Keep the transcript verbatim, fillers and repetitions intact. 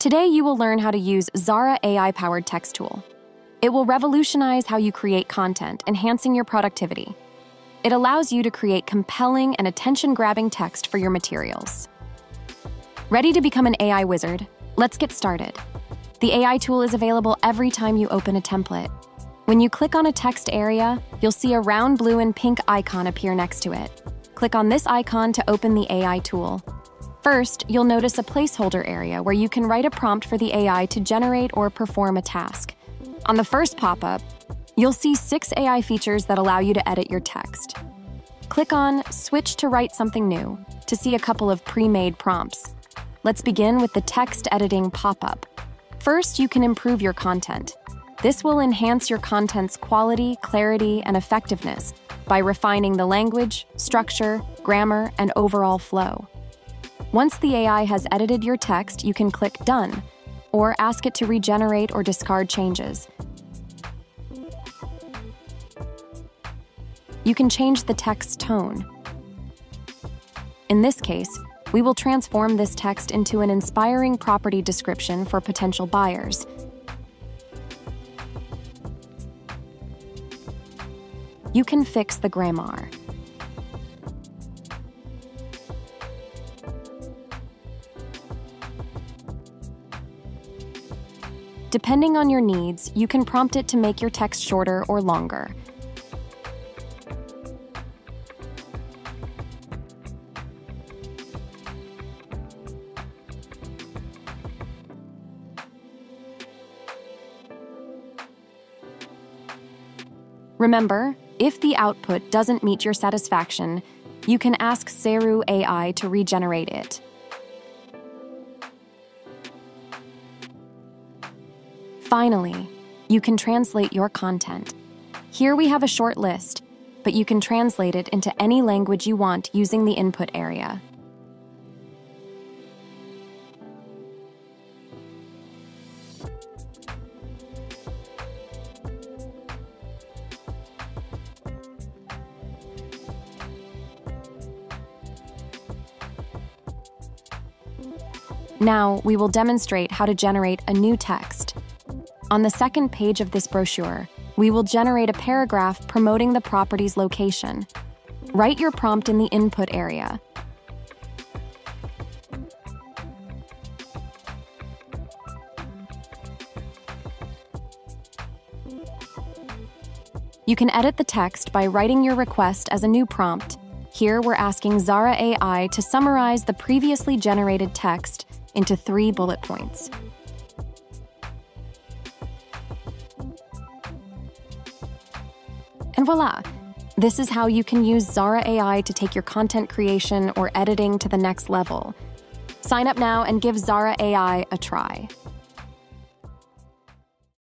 Today, you will learn how to use Xara A I-powered text tool. It will revolutionize how you create content, enhancing your productivity. It allows you to create compelling and attention-grabbing text for your materials. Ready to become an A I wizard? Let's get started. The A I tool is available every time you open a template. When you click on a text area, you'll see a round blue and pink icon appear next to it. Click on this icon to open the A I tool. First, you'll notice a placeholder area where you can write a prompt for the A I to generate or perform a task. On the first pop-up, you'll see six A I features that allow you to edit your text. Click on Switch to Write Something New to see a couple of pre-made prompts. Let's begin with the text editing pop-up. First, you can improve your content. This will enhance your content's quality, clarity, and effectiveness by refining the language, structure, grammar, and overall flow. Once the A I has edited your text, you can click Done, or ask it to regenerate or discard changes. You can change the text's tone. In this case, we will transform this text into an inspiring property description for potential buyers. You can fix the grammar. Depending on your needs, you can prompt it to make your text shorter or longer. Remember, if the output doesn't meet your satisfaction, you can ask Xara A I to regenerate it. Finally, you can translate your content. Here we have a short list, but you can translate it into any language you want using the input area. Now, we will demonstrate how to generate a new text. On the second page of this brochure, we will generate a paragraph promoting the property's location. Write your prompt in the input area. You can edit the text by writing your request as a new prompt. Here we're asking Xara A I to summarize the previously generated text into three bullet points. And voila! This is how you can use Xara A I to take your content creation or editing to the next level. Sign up now and give Xara A I a try.